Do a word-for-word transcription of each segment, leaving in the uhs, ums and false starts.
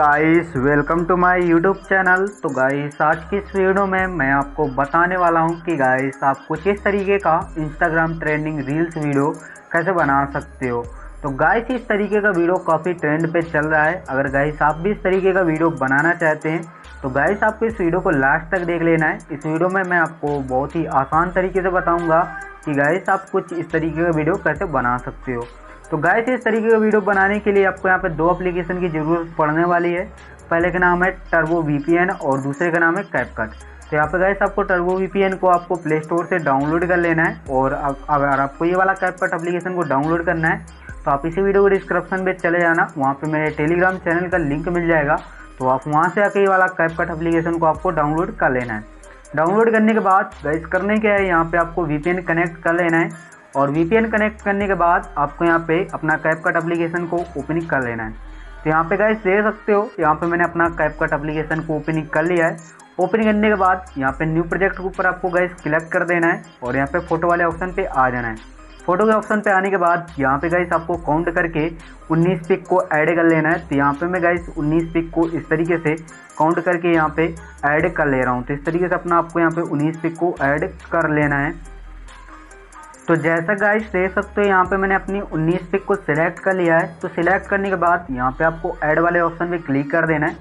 Guys welcome to my YouTube channel. तो guys आज की इस वीडियो में मैं आपको बताने वाला हूं कि गाइस आप कुछ इस तरीके का इंस्टाग्राम ट्रेंडिंग रील्स वीडियो कैसे बना सकते हो। तो गाइस इस तरीके का वीडियो काफ़ी ट्रेंड पे चल रहा है। अगर गाइस आप भी इस तरीके का वीडियो बनाना चाहते हैं तो गाइस आपको इस वीडियो को लास्ट तक देख लेना है। इस वीडियो में मैं आपको बहुत ही आसान तरीके से बताऊँगा कि गाइस आप कुछ इस तरीके का वीडियो कैसे बना सकते हो। तो गाइस इस तरीके का वीडियो बनाने के लिए आपको यहाँ पे दो एप्लीकेशन की ज़रूरत पड़ने वाली है। पहले का नाम है टर्बो वीपीएन और दूसरे का नाम है कैपकट। तो यहाँ पे गाइस आपको टर्बो वीपीएन को आपको प्ले स्टोर से डाउनलोड कर लेना है और अगर आपको ये वाला कैपकट एप्लीकेशन को डाउनलोड करना है तो आप इसी वीडियो को डिस्क्रिप्शन में चले जाना, वहाँ पर मेरे टेलीग्राम चैनल का लिंक मिल जाएगा। तो आप वहाँ से आके ये वाला कैपकट एप्लीकेशन को आपको डाउनलोड कर लेना है। डाउनलोड करने के बाद गाइस करने क्या है, यहाँ पर आपको वीपीएन कनेक्ट कर लेना है और वीपीएन कनेक्ट करने के बाद आपको यहाँ पे अपना कैपकट एप्लीकेशन को ओपनिंग कर लेना है। तो यहाँ पे गाइस देख सकते हो, यहाँ पे मैंने अपना कैपकट एप्लीकेशन को ओपनिंग कर लिया है। ओपनिंग करने के बाद यहाँ पे न्यू प्रोजेक्ट के ऊपर आपको गाइस क्लिक कर देना है और यहाँ पे फ़ोटो वाले ऑप्शन पे आ जाना है। फ़ोटो के ऑप्शन पे आने के बाद यहाँ पे गाइस आपको काउंट करके उन्नीस पिक को ऐड कर लेना है। तो यहाँ पे मैं गाइस उन्नीस पिक को इस तरीके से काउंट करके यहाँ पे ऐड कर ले रहा हूँ। तो इस तरीके से अपना आपको यहाँ पे उन्नीस पिक को ऐड कर लेना है। तो जैसा गाइस देख सकते हो, यहाँ पे मैंने अपनी उन्नीस पिक को सिलेक्ट कर लिया है। तो सिलेक्ट करने के बाद यहाँ पे आपको ऐड वाले ऑप्शन पे क्लिक कर देना है।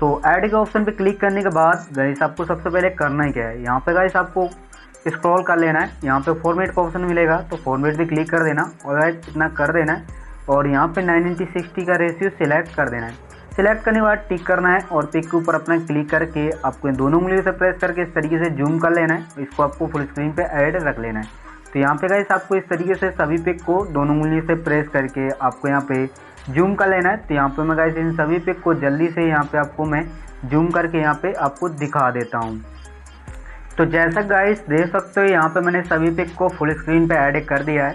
तो ऐड के ऑप्शन पे क्लिक करने के बाद गाइस आपको सबसे पहले करना ही क्या है, यहाँ पे गाइस आपको स्क्रॉल कर लेना है। यहाँ पे फॉर्मेट का ऑप्शन मिलेगा तो फॉर्मेट पे क्लिक कर देना और गाइस इतना कर देना है और यहाँ पर नाइन इंटी सिक्सटी का रेशियो सिलेक्ट कर देना है। सिलेक्ट करने के बाद टिक करना है और पिक के ऊपर अपना क्लिक करके आपको दोनों उंगलियों से प्रेस करके इस तरीके से जूम कर लेना है। इसको आपको फुल स्क्रीन पर ऐड रख लेना है। तो यहाँ पे गाइस आपको इस तरीके से सभी पिक को दोनों उंगली से प्रेस करके आपको यहाँ पे जूम कर लेना है। तो यहाँ पे मैं गाइस इन सभी पिक को जल्दी से यहाँ पे आपको मैं जूम करके यहाँ पे आपको दिखा देता हूँ। तो जैसा गाइस देख सकते हो, यहाँ पे मैंने सभी पिक को फुल स्क्रीन पे ऐड कर दिया है।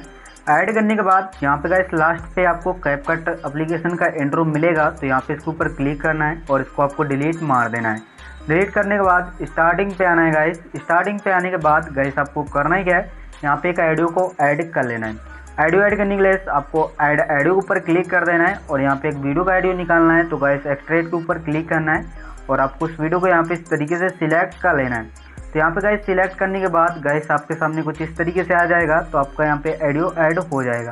ऐड करने के बाद यहाँ पे गाइस लास्ट पे आपको कैपकट एप्लीकेशन का इंट्रो मिलेगा। तो यहाँ पे इसके ऊपर क्लिक करना है और इसको आपको डिलीट मार देना है। डिलीट करने के बाद स्टार्टिंग पे आना है। गाइस स्टार्टिंग पे आने के बाद गाइस आपको करना ही क्या है, यहाँ पे एक ऑडियो को ऐड कर लेना है। ऑडियो ऐड करने के लिए आपको ऐड ऑडियो के ऊपर क्लिक कर देना है और यहाँ पे एक वीडियो का ऑडियो निकालना है। तो गाइस एक्सट्रैक्ट के ऊपर क्लिक करना है और आपको उस वीडियो को यहाँ पे इस तरीके से सिलेक्ट कर लेना है। तो यहाँ पे गाइस सिलेक्ट करने के बाद गाइस आपके सामने कुछ इस तरीके से आ जाएगा। तो आपका यहाँ पे ऑडियो ऐड हो जाएगा।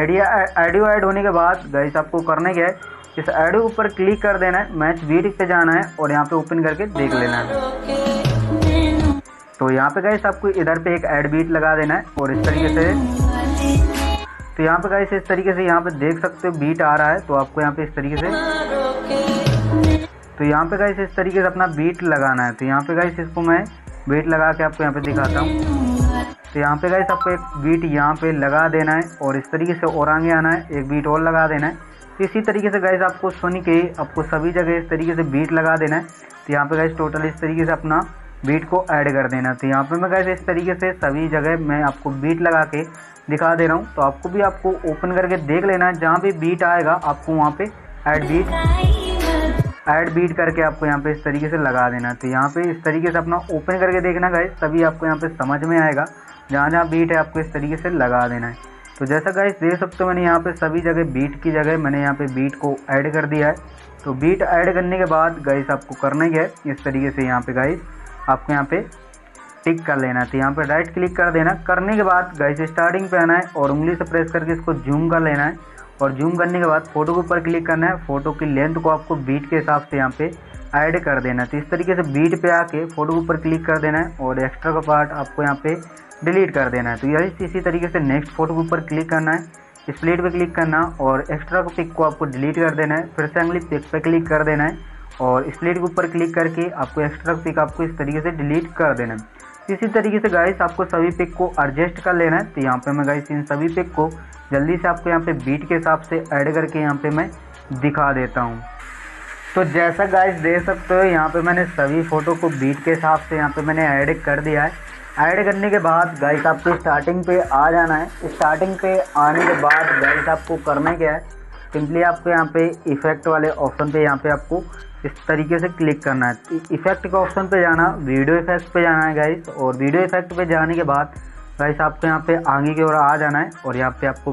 ऑडियो ऑडियो ऐड होने के बाद गाइस आपको करना क्या है, इस ऑडियो के ऊपर क्लिक कर देना है, मैच वीडियो पे जाना है और यहाँ पे ओपन करके देख लेना है। तो यहाँ पे गाइस आपको इधर पे एक ऐड बीट लगा देना है और इस तरीके से, तो यहाँ पे गाइस इस तरीके से यहाँ पे देख सकते हो बीट आ रहा है। तो आपको यहाँ पे इस तरीके से, तो यहाँ पे गाइस इस तरीके से अपना बीट लगाना है। तो यहाँ पे गाइस इसको मैं बीट लगा के आपको यहाँ पे दिखाता हूँ। तो यहाँ पे गाइस आपको एक बीट यहाँ पे लगा देना है और इस तरीके से और आगे आना है, एक बीट और लगा देना है। इसी तरीके से गाइस आपको सुन के आपको सभी जगह इस तरीके से बीट लगा देना है। तो यहाँ पे गाइस टोटल इस तरीके से अपना बीट को ऐड कर देना। तो यहाँ पे मैं गाइस इस तरीके से सभी जगह मैं आपको बीट लगा के दिखा दे रहा हूँ। तो आपको भी आपको ओपन करके देख लेना है, जहाँ भी बीट आएगा आपको वहाँ पे ऐड बीट ऐड बीट करके आपको यहाँ पे इस तरीके से लगा देना। तो यहाँ पे इस तरीके से अपना ओपन करके देखना गाइस, तभी आपको यहाँ पे समझ में आएगा। जहाँ जहाँ बीट है आपको इस तरीके से लगा देना है। तो जैसा गाइस देख सकते हो, मैंने यहाँ पे सभी जगह बीट की जगह मैंने यहाँ पे बीट को ऐड कर दिया है। तो बीट ऐड करने के बाद गाइस आपको करना ही है, इस तरीके से यहाँ पे गाइस आपको यहाँ पे टिक कर लेना है। तो यहाँ पे राइट क्लिक कर देना। करने के बाद गाइस स्टार्टिंग पे आना है और उंगली से प्रेस करके इसको जूम कर लेना है और जूम करने के बाद फ़ोटो के ऊपर क्लिक करना है। फ़ोटो की लेंथ को आपको बीट के हिसाब से यहाँ पे ऐड कर देना है। तो इस तरीके से बीट पे आके फ़ोटो के ऊपर क्लिक कर देना है और एक्स्ट्रा का पार्ट आपको यहाँ पे डिलीट कर देना है। तो यही इसी तरीके से नेक्स्ट फोटो के ऊपर क्लिक करना है, स्प्लिट पे क्लिक करना और एक्स्ट्रा पिक को आपको डिलीट कर देना है। फिर से अगली पिक पे क्लिक कर देना है और स्प्लिट के ऊपर क्लिक करके आपको एक्स्ट्रा पिक आपको इस तरीके से डिलीट कर देना है। इसी तरीके से गाइस आपको सभी पिक को एडजस्ट कर लेना है। तो यहाँ पे मैं गाइस इन सभी पिक को जल्दी से आपको यहाँ पे बीट के हिसाब से ऐड करके यहाँ पे मैं दिखा देता हूँ। तो जैसा गाइस देख सकते हो, यहाँ पे मैंने सभी फ़ोटो को बीट के हिसाब से यहाँ पर मैंने ऐड कर दिया है। ऐड करने के बाद गाइस आपको स्टार्टिंग पे आ जाना है। स्टार्टिंग पे आने के बाद गाइस आपको करना क्या है, सिंपली आपको यहाँ पे इफ़ेक्ट वाले ऑप्शन पे यहाँ पे आपको इस तरीके से क्लिक करना है। इफ़ेक्ट के ऑप्शन पे जाना, वीडियो इफेक्ट पे जाना है गाइस और वीडियो इफेक्ट पे जाने के बाद गाइस आपको यहाँ पे आगे की ओर आ जाना है और यहाँ पे आपको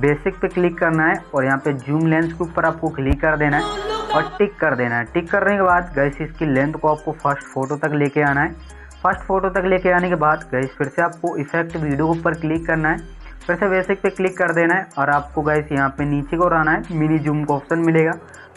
बेसिक पे क्लिक करना है और यहाँ पे जूम लेंस के ऊपर आपको क्लिक कर देना है और टिक कर देना है। टिक करने के बाद गैस इसकी लेंथ को आपको फर्स्ट फोटो तक लेके आना है। फर्स्ट फोटो तक लेके आने के बाद गैस फिर से आपको इफेक्ट वीडियो ऊपर क्लिक करना है, फिर से बेसिक पे क्लिक कर देना है और आपको गैस यहाँ पे नीचे को आना है। मिनी जूम का ऑप्शन मिलेगा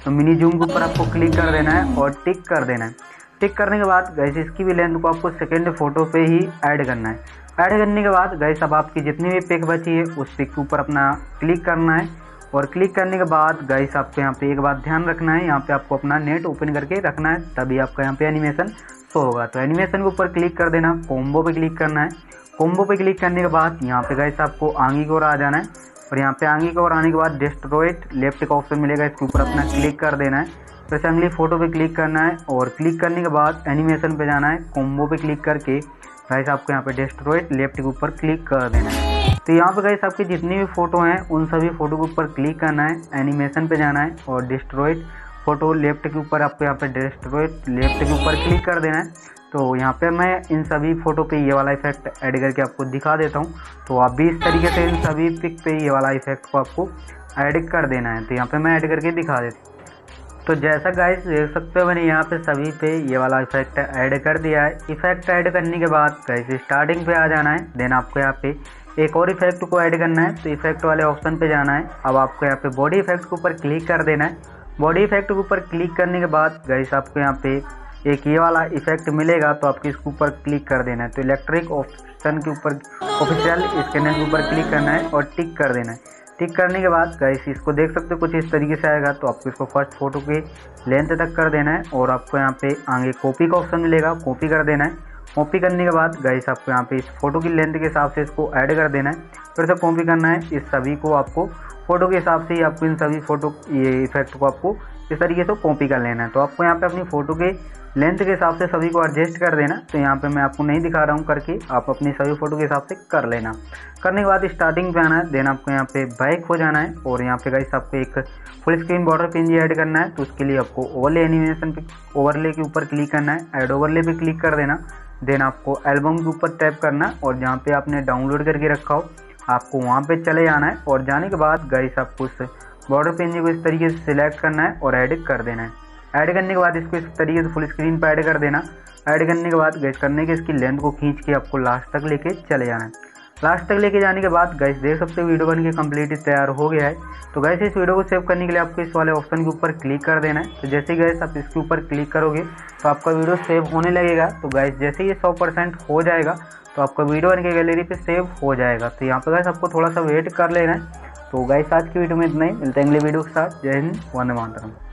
तो मिनी जूम के ऊपर आपको क्लिक कर देना है और टिक कर देना है। टिक करने के बाद गैस इसकी भी लेंथ को आपको सेकेंड फोटो पे ही ऐड करना है। ऐड करने के बाद गैस अब आपकी जितनी भी पिक बची है उस पिक के ऊपर अपना क्लिक करना है और क्लिक करने के बाद गैस आपको यहाँ पे एक बात ध्यान रखना है, यहाँ पे आपको अपना नेट ओपन करके रखना है तभी आपका यहाँ पे एनिमेशन शो होगा। तो एनिमेशन के ऊपर क्लिक कर देना, कॉम्बो पे क्लिक करना है। कॉम्बो पे क्लिक करने के बाद यहाँ पे गैस आपको आगे की ओर आ जाना है और यहाँ पे आगे की ओर आने के बाद डिस्ट्रॉइट लेफ्ट का ऑप्शन मिलेगा, इसके ऊपर अपना क्लिक कर देना है। फिर से अगली फ़ोटो पे क्लिक करना है और क्लिक करने के बाद एनिमेशन पे जाना है। कॉम्बो पे क्लिक करके गाइस आपको यहाँ पे डिस्ट्रॉइट लेफ्ट के ऊपर क्लिक कर देना है। तो यहाँ पे गाइस आपकी जितनी भी फ़ोटो हैं उन सभी फ़ोटो के ऊपर क्लिक करना है, एनिमेशन पे जाना है और डिस्ट्रॉइट फ़ोटो लेफ्ट के ऊपर आपको यहाँ पे डिस्ट्रॉइट लेफ्ट के ऊपर क्लिक कर देना है। तो यहाँ पे मैं इन सभी फ़ोटो पे ये वाला इफेक्ट ऐड करके आपको दिखा देता हूँ। तो आप भी इस तरीके से इन सभी पिक पे ये वाला इफेक्ट को आपको ऐड कर देना है। तो यहाँ पे मैं ऐड करके दिखा देता हूँ। तो जैसा गाइस देख सकते हो मैंने यहाँ पे सभी पे ये वाला इफेक्ट ऐड कर दिया है। इफेक्ट ऐड करने के बाद गाइस स्टार्टिंग पे आ जाना है, देन आपको यहाँ पे एक और इफेक्ट को ऐड करना है। तो इफेक्ट वाले ऑप्शन पे जाना है, अब आपको यहाँ पे बॉडी इफेक्ट के ऊपर क्लिक कर देना है। बॉडी इफेक्ट के ऊपर क्लिक करने के बाद गाइस आपको यहाँ पे एक ये वाला इफेक्ट मिलेगा तो आपके इसके ऊपर क्लिक कर देना है। तो इलेक्ट्रिक ऑप्शन के ऊपर ऑफिशियल स्कैनर के ऊपर क्लिक करना है और टिक कर देना है। टिक करने के बाद गाइस इसको देख सकते हो कुछ इस तरीके से आएगा। तो आपको इसको फर्स्ट फोटो के लेंथ तक कर देना है और आपको यहाँ पे आगे कॉपी का ऑप्शन मिलेगा, कॉपी कर देना है। कॉपी करने के बाद गाइस आपको यहाँ पे इस फोटो की लेंथ के हिसाब से इसको ऐड कर देना है, फिर से कॉपी करना है। इस सभी को आपको फ़ोटो के हिसाब से ही आपको इन सभी फ़ोटो ये इफेक्ट को आपको इस तरीके से कॉपी कर लेना है। तो आपको यहाँ पे अपनी फ़ोटो के लेंथ के हिसाब से सभी को एडजस्ट कर देना। तो यहाँ पे मैं आपको नहीं दिखा रहा हूँ करके, आप अपनी सभी फ़ोटो के हिसाब से कर लेना। करने के बाद स्टार्टिंग पे आना है, देन आपको यहाँ पे बैक हो जाना है और यहाँ पे गाइस आपको एक full screen border pin add करना है। तो उसके लिए आपको ओवरले एनिमेशन पे ओवरले के ऊपर क्लिक करना है, ऐड ओवरले पे क्लिक कर देना। देन आपको एल्बम के ऊपर टैप करना और जहाँ पे आपने डाउनलोड करके रखा हो आपको वहाँ पे चले जाना है और जाने के बाद गाइस आपको उस बॉर्डर पेन को इस तरीके से सिलेक्ट करना है और ऐड कर देना है। ऐड करने के बाद इसको इस तरीके से फुल स्क्रीन पर ऐड कर देना। ऐड करने के बाद गैस करने के इसकी लेंथ को खींच के आपको लास्ट तक लेके चले जाना है। लास्ट तक लेके जाने के बाद गैस देख सकते हो वीडियो बन के कम्प्लीटली तैयार हो गया है। तो गैस इस वीडियो को सेव करने के लिए आपको इस वाले ऑप्शन के ऊपर क्लिक कर देना है। तो जैसे ही गैस आप इसके ऊपर क्लिक करोगे तो आपका वीडियो सेव होने लगेगा। तो गैस जैसे ही ये सौ परसेंट हो जाएगा तो आपका वीडियो बन के गैलरी पर सेव हो जाएगा। तो यहाँ पर गैस आपको थोड़ा सा वेट कर लेना है। तो गाइस आज की वीडियो में इतना ही, मिलते हैं अगले वीडियो के साथ। जय हिंद, वंदे मातरम।